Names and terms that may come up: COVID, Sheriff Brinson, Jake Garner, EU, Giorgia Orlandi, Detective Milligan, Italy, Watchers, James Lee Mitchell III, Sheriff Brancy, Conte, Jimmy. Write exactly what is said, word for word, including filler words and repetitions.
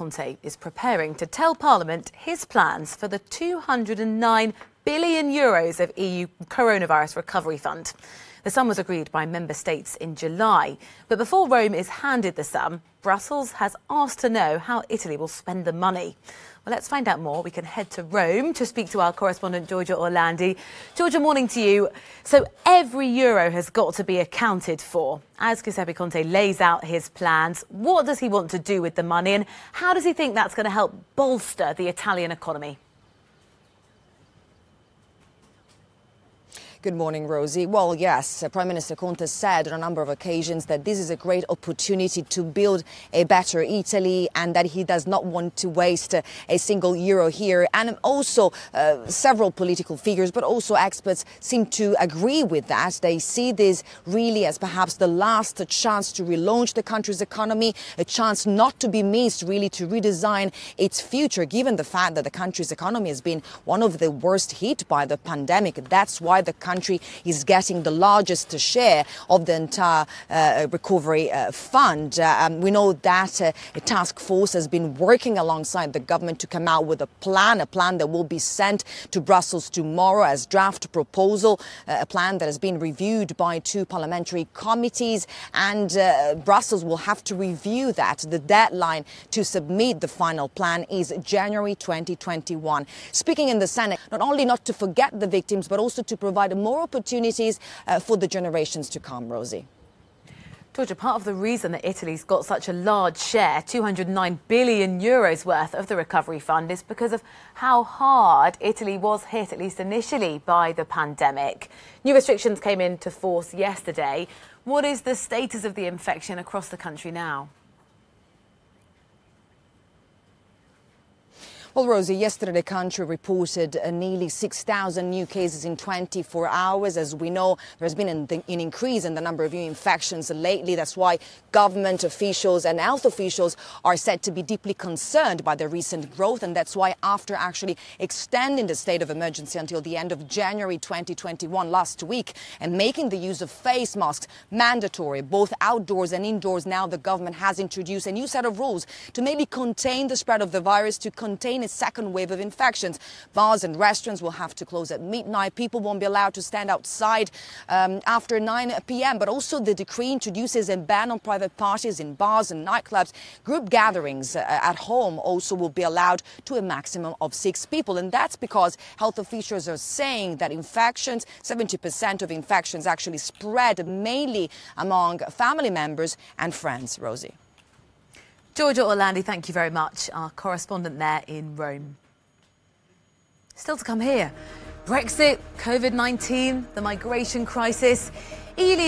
Conte is preparing to tell Parliament his plans for the two hundred and nine billion euros of E U coronavirus recovery fund. The sum was agreed by member states in July. But before Rome is handed the sum, Brussels has asked to know how Italy will spend the money. Well, let's find out more. We can head to Rome to speak to our correspondent, Giorgia Orlandi. Giorgia, morning to you. So every euro has got to be accounted for. As Giuseppe Conte lays out his plans, what does he want to do with the money and how does he think that's going to help bolster the Italian economy? Good morning, Rosie. Well, yes, Prime Minister Conte said on a number of occasions that this is a great opportunity to build a better Italy and that he does not want to waste a single euro here. And also uh, several political figures, but also experts seem to agree with that. They see this really as perhaps the last chance to relaunch the country's economy, a chance not to be missed, really, to redesign its future, given the fact that the country's economy has been one of the worst hit by the pandemic. That's why the country country is getting the largest share of the entire uh, recovery uh, fund. Uh, um, we know that uh, a task force has been working alongside the government to come out with a plan, a plan that will be sent to Brussels tomorrow as draft proposal, uh, a plan that has been reviewed by two parliamentary committees, and uh, Brussels will have to review that. The deadline to submit the final plan is January twenty twenty-one. Speaking in the Senate, not only not to forget the victims, but also to provide more opportunities uh, for the generations to come, Rosie. Giorgia, part of the reason that Italy's got such a large share, two hundred and nine billion euros worth of the recovery fund, is because of how hard Italy was hit, at least initially, by the pandemic. New restrictions came into force yesterday. What is the status of the infection across the country now? Well, Rosie, yesterday the country reported uh, nearly six thousand new cases in twenty-four hours. As we know, there's been an, an increase in the number of new infections lately. That's why government officials and health officials are said to be deeply concerned by the recent growth. And that's why, after actually extending the state of emergency until the end of January twenty twenty-one last week and making the use of face masks mandatory, both outdoors and indoors, now the government has introduced a new set of rules to maybe contain the spread of the virus, to contain a second wave of infections. Bars and restaurants will have to close at midnight. People won't be allowed to stand outside um, after nine p m But also the decree introduces a ban on private parties in bars and nightclubs. Group gatherings uh, at home also will be allowed to a maximum of six people. And that's because health officials are saying that infections, seventy percent of infections actually spread mainly among family members and friends, Rosie. Giorgia Orlandi, thank you very much, our correspondent there in Rome. Still to come here, Brexit, COVID nineteen, the migration crisis, E U